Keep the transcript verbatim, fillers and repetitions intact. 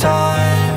time.